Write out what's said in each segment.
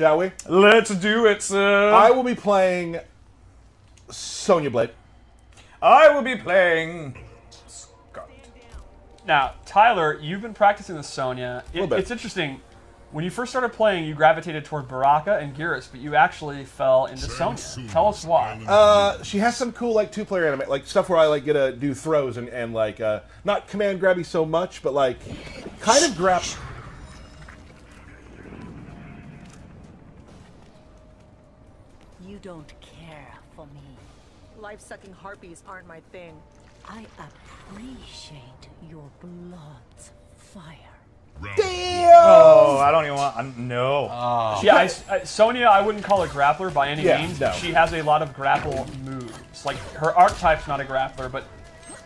Shall we? Let's do it, sir. I will be playing Sonya Blade. I will be playing Scarlet. Now, Tyler, you've been practicing with Sonya. It's interesting. When you first started playing, you gravitated toward Baraka and Geras, but you actually fell into Sonya. Tell us why. She has some cool like two-player anime, like stuff where I like get to do throws and like not command grabby so much, but like kind of grab. You don't care for me. Life-sucking harpies aren't my thing. I appreciate your blood's fire. Damn! Oh, I don't even want. No. Oh. Yeah, Sonya, I wouldn't call a grappler by any means. No. She has a lot of grapple moves. Like her archetype's not a grappler, but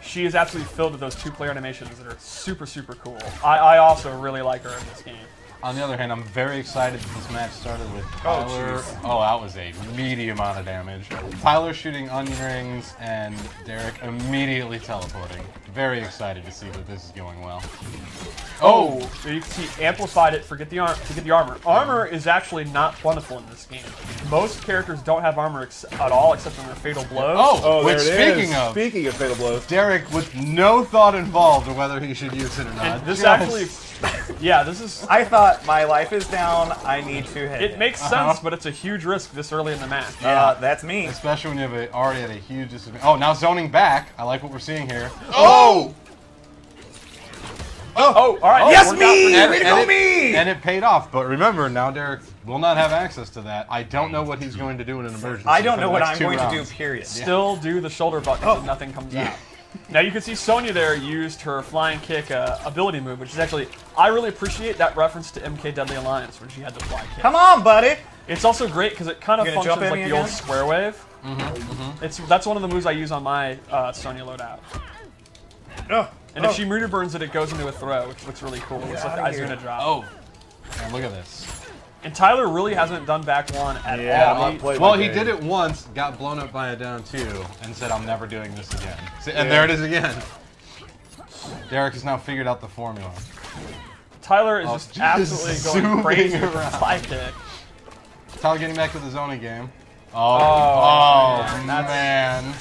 she is absolutely filled with those two-player animations that are super, super cool. I also really like her in this game. On the other hand, I'm very excited that this match started with Tyler. Oh, that was a medium amount of damage. Tyler shooting onion rings and Derek immediately teleporting. Very excited to see that this is going well. Oh, he amplified it to get the armor. Armor is actually not plentiful in this game. Most characters don't have armor at all except in their fatal blows. Oh, which speaking of fatal blows, Derek with no thought involved of whether he should use it or not. And this actually. Yeah, this is... I thought, my life is down, I need to hit it. It makes sense, but it's a huge risk this early in the match. Yeah, that's me. Especially when you have already had a huge disadvantage. Oh, now zoning back. I like what we're seeing here. Oh! Oh, all right. Yes, me! Way to go, me! And it paid off, but remember, now Derek will not have access to that. I don't know what he's going to do in an emergency. I don't know what I'm going to do, period. Still do the shoulder button if nothing comes out. Now you can see Sonya there used her flying kick ability move, which is actually, I really appreciate that reference to MK Deadly Alliance when she had the fly kick. Come on, buddy! It's also great because it kind of functions like the old square wave. That's one of the moves I use on my Sonya loadout. And if she murder burns it, it goes into a throw, which looks really cool. It's like eyes gonna drop. Oh, man, look at this. And Tyler really hasn't done back one at all. Well, he did it once, got blown up by a down two, and said, I'm never doing this again. And there it is again. Derek has now figured out the formula. Tyler is just absolutely going crazy with his fly kick. Tyler getting back to the zoning game. Oh, man.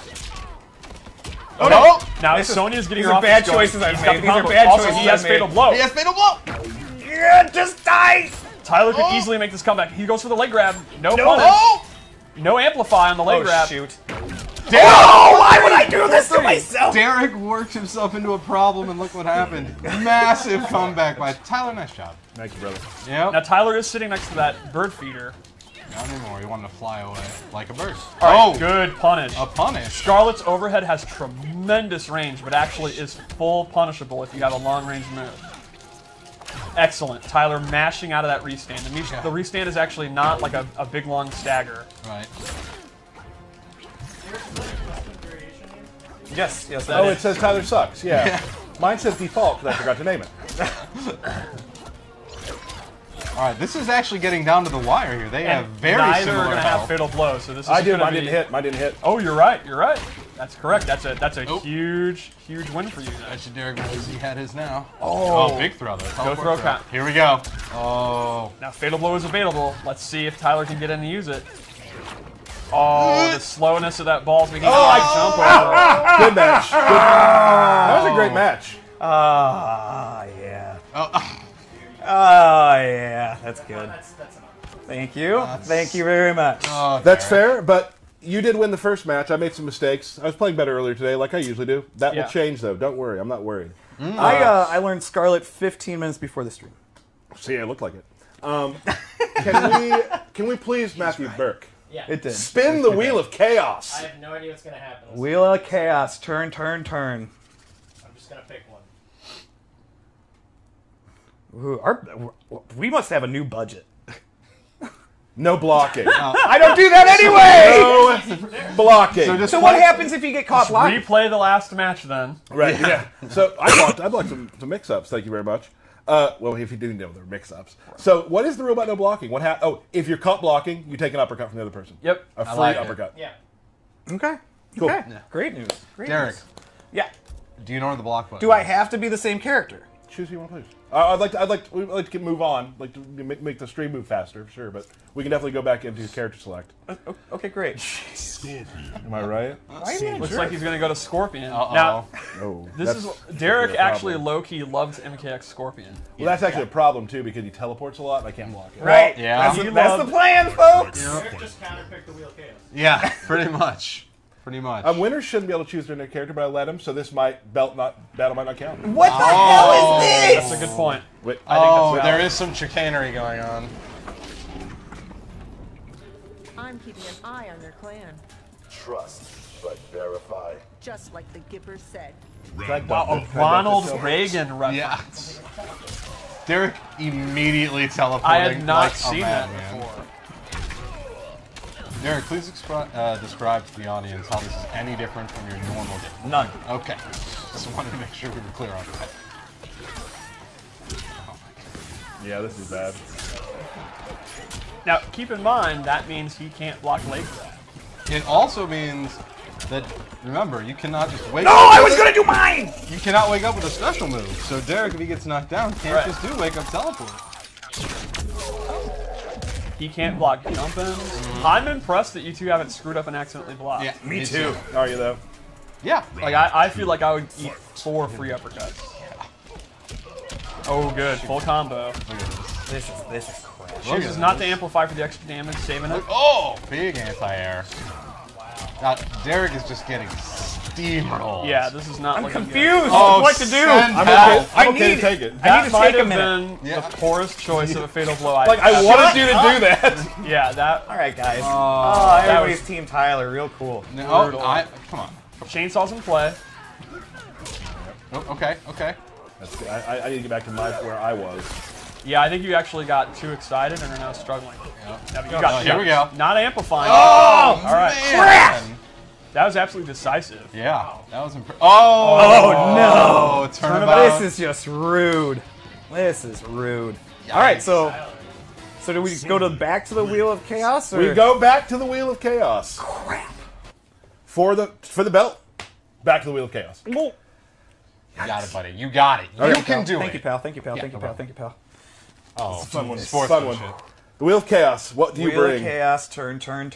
Oh, no! Now Sonya's getting her off. These are bad choices I've made. These are bad choices I've made. Also, he has Fatal Blow. He has Fatal Blow! Yeah, just die! Tyler could easily make this comeback. He goes for the leg grab. No punish. No amplify on the leg grab. Shoot. Derek, why would I do this to myself? Derek worked himself into a problem, and look what happened. Massive comeback by Tyler. Nice job. Thank you, brother. Yep. Now Tyler is sitting next to that bird feeder. Not anymore. He wanted to fly away like a bird. All right, good punish. A punish. Scarlet's overhead has tremendous range, but actually is full punishable if you have a long-range move. Excellent. Tyler mashing out of that restand. The restand is actually not like a big long stagger. Right. Yes, that is. It says Tyler sucks, yeah. Mine says default because I forgot to name it. Alright, this is actually getting down to the wire here. They have very similar going to have fatal blows, so this is Mine didn't hit. Oh, you're right. That's correct. That's a huge win for you. That's Derek because he had his now. Oh, big throw though. Go throw count. Here we go. Oh. Now fatal blow is available. Let's see if Tyler can get in and use it. Oh, the slowness of that ball is making a jump over. Good match. Good match. That was a great match. Yeah. That's good. That's thank you. Thank you very much. Oh, that's fair, but. You did win the first match. I made some mistakes. I was playing better earlier today, like I usually do. That will change, though. Don't worry. I'm not worried. I learned Scarlet 15 minutes before the stream. See, I looked like it. Can we please Matthew Burke? Yeah. It did. Spin the Wheel of Chaos. I have no idea what's going to happen. Let's Wheel of Chaos. Turn, turn, turn. I'm just going to pick one. Ooh, we must have a new budget. No blocking. I don't do that anyway! No blocking. So what happens if you get caught blocking? Replay the last match then. Right, yeah. So I blocked some mix-ups, thank you very much. Well, if you didn't know, they're mix-ups. So what is the rule about no blocking? If you're caught blocking, you take an uppercut from the other person. Yep. A free uppercut. Yeah. Okay. Cool. Okay. Yeah. Great news. Derek. Yeah. Do you know where the block button is? Do I have to be the same character? choose who you want to play. I'd like to move on, like to make the stream move faster, sure. But we can definitely go back into character select. Okay, great. Scorpion. Am I right? Looks like he's gonna go to Scorpion. Now, oh, this is Derek actually low-key loves MKX Scorpion. Well, that's actually a problem too because he teleports a lot and I can't block it. Right. Yeah. That's the plan, folks. Derek just counterpicked the Wheel of Chaos. Yeah, pretty much. Pretty much. Winners shouldn't be able to choose their new character, but I let them, so this battle might not count. What the hell is this? That's a good point. Wait, I think there is some chicanery going on. I'm keeping an eye on their clan. Trust, but verify. Just like the Gipper said. Ronald Reagan reference. Yeah. Derek immediately teleporting. I had not seen that before. Derek, please describe to the audience how this is any different from your normal game. None. Okay. Just wanted to make sure we were clear on that. Oh my God. Yeah, this is bad. Now, keep in mind, that means he can't block late. It also means that, remember, you cannot just wake up. No, I was going to do mine! You cannot wake up with a special move. So Derek, if he gets knocked down, can't just do wake up teleport. He can't block jumping. I'm impressed that you two haven't screwed up and accidentally blocked. Yeah, me too. Are you though? Yeah. Like I feel like I would eat 4 free uppercuts. Yeah. Oh, good. Full combo. Look at this. This is crap. Chooses not to amplify for the extra damage, saving it. Oh, big anti-air. Wow. Now, Derek is just getting steamrolled. Yeah, this is not. I'm confused. Oh, what to do? I'm okay to take it. That might have been the poorest choice of a fatal blow. Like I wanted you to do that. Yeah, that. All right, guys. Everybody's was Team Tyler. Real cool. No, come on. Chainsaws in play. Oh, okay, okay. That's good. I need to get back to where I was. Yeah, I think you actually got too excited and are now struggling. Yep. Here we go. Not amplifying. Oh, all right. Crap! That was absolutely decisive. Yeah, wow. That was impressive. Oh, no! Turnabout. This is just rude. This is rude. Yikes. All right, so do we just go back to the Wheel of Chaos? Or? We go back to the Wheel of Chaos. Crap. For the belt, back to the Wheel of Chaos. Yikes. You got it, buddy. You got it. Thank you, pal. Oh, it's fun one. The Wheel of Chaos. What do you bring? Wheel of Chaos. Turn.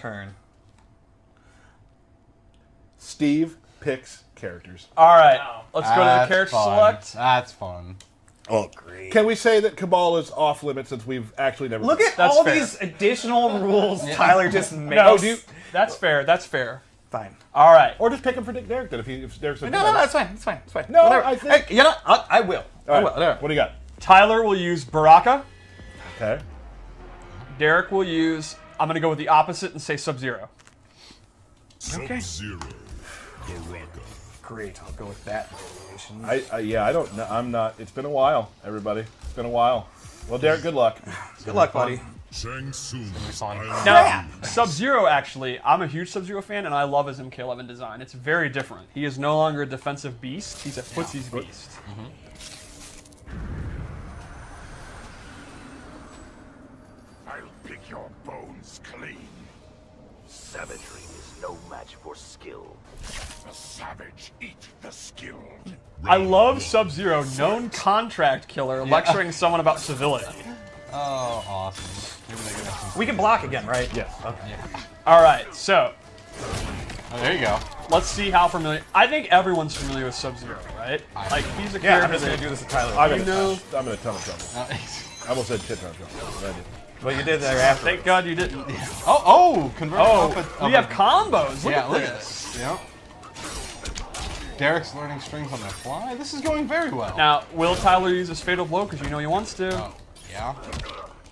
Steve picks characters. All right, let's go to the character select. That's fun. Oh, great. Can we say that Kabal is off limits since we've actually never... Look at all these additional rules Tyler just makes. No, dude, that's fair. That's fair. Fine. All right. Or just pick him for Derek then if Derek's... No, that's fine. It's fine. It's fine. No, whatever. I think... You know, I will. All right. I will. What do you got? Tyler will use Baraka. Okay. Derek will use... I'm going to go with the opposite and say Sub-Zero. Okay. Sub-Zero. Baraka. Great, I'll go with that. I don't know. I'm not. It's been a while, everybody. It's been a while. Well, Derek, good luck. Good luck, buddy. Now, Sub-Zero, actually, I'm a huge Sub-Zero fan, and I love his MK11 design. It's very different. He is no longer a defensive beast. He's a footsie's beast. I'll pick your bones clean. Savagery is no match for skill. The savage eat the skilled. I love Sub-Zero, known contract killer, lecturing someone about civility. Oh, awesome. We can block again, right? Yes. Okay. Yeah. All right, so. Oh, there you go. Let's see how familiar. I think everyone's familiar with Sub-Zero, right? Like, he's a character. Yeah, I'm just going to do this to Tyler. I'm going to tell him something. I almost said shit ton of trouble, but I did. Well, you did there after. Thank God you didn't. Oh, convert. We have combos. Look at this. Yeah. Derek's learning strings on the fly. This is going very well. Now, will Tyler use his fatal blow? Because you know he wants to. Oh, yeah.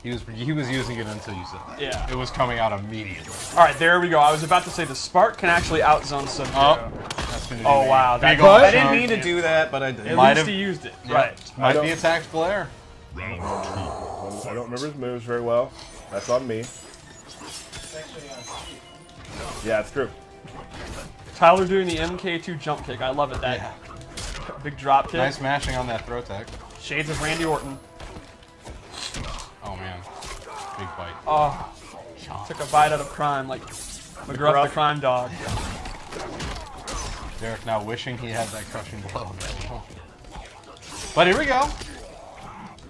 He was using it until you said that. Yeah. It was coming out immediately. All right, there we go. I was about to say the spark can actually outzone some. Oh wow. I didn't mean to do that, but I did. At least he used it. Yeah. Right. Might be a tactical error. I don't remember his moves very well. That's on me. Yeah, it's true. Tyler doing the MK2 jump kick. I love it. That big drop kick. Nice mashing on that throw tech. Shades of Randy Orton. Oh, man. Big bite. Oh. Took a bite out of crime like McGruff the crime dog. Derek now wishing he had that crushing blow. But here we go.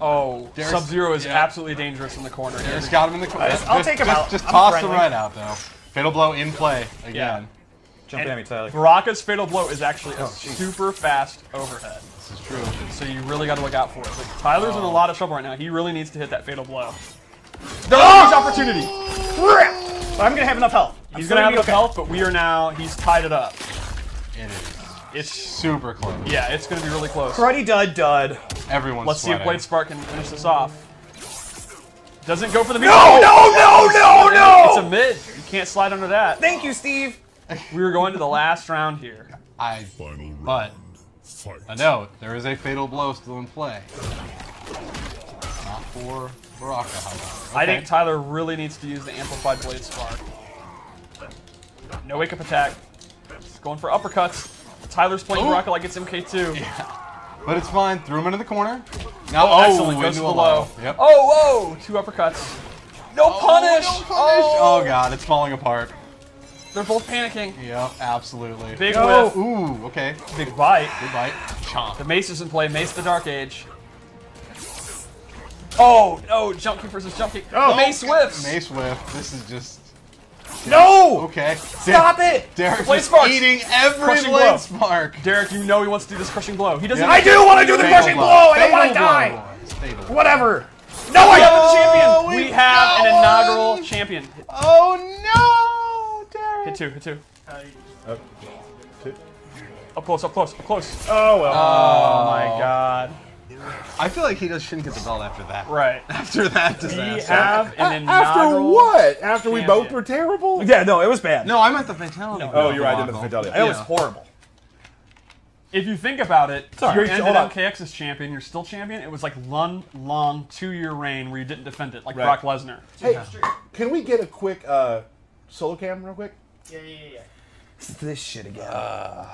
Oh, Sub-Zero is absolutely dangerous in the corner. Derek's got him in the corner. I'll take him out. Just toss him right out, though. Fatal blow in play again. Yeah. Jump at me, Tyler. Baraka's fatal blow is actually a super fast overhead. This is true. So you really got to look out for it. Like, Tyler's in a lot of trouble right now. He really needs to hit that fatal blow. No opportunity. But I'm gonna have enough health. He's gonna have enough health, but we are now. He's tied it up. It is. It's super close. Yeah, it's gonna be really close. Karate dud. Everyone's Let's sweating. See if Blade Spark can finish this off. Doesn't go for the mid. No! It's a mid. You can't slide under that. Thank you, Steve. We were going to the last round here. But I know there is a fatal blow still in play. Not for Baraka, however. Okay. I think Tyler really needs to use the amplified Blade Spark. No wake up attack. He's going for uppercuts. Tyler's playing Baraka like it's MK2. Yeah. But it's fine. Threw him into the corner. Now excellent. Goes into a low. Yep. Oh, whoa! Two uppercuts. No punish! Oh. God, it's falling apart. They're both panicking. Yep, absolutely. Big whiff. Ooh, okay. Big bite. Big bite. Chomp. The Mace is in play. Mace the Dark Age. Oh, no. Jump kick versus jump kick. Oh, the Mace whiffs. Mace whiff. This is just... No! Okay. Stop it! Derek's eating every Blade Spark. Derek, you know he wants to do this crushing blow. He doesn't. I do want to do the crushing blow! I don't want to die! Whatever! No, I have the champion! We have an inaugural champion. Oh no! Derek! Hit two. Up close. Oh, well. Oh my god. I feel like he just shouldn't get the belt after that. Right. After that disaster. We have an inaugural after what? After champion. We both were terrible? Yeah, no, it was bad. No, I meant the fatality. No. Oh, you're right, I meant the fatality. It was horrible. If you think about it, you ended MKX as champion, you're still champion. It was like long 2-year reign where you didn't defend it, like Brock Lesnar. Hey, can we get a quick solo cam real quick? Yeah. It's this shit again.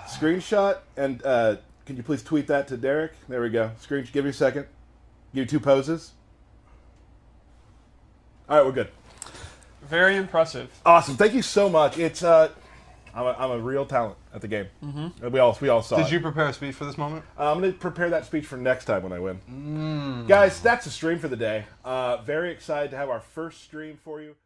Screenshot and... Can you please tweet that to Derek? There we go. Screen, give me a second. Give you two poses. All right, we're good. Very impressive. Awesome. Thank you so much. It's I'm a real talent at the game. Mm-hmm. We all saw. Did you prepare a speech for this moment? I'm gonna prepare that speech for next time when I win. Guys, that's the stream for the day. Very excited to have our first stream for you.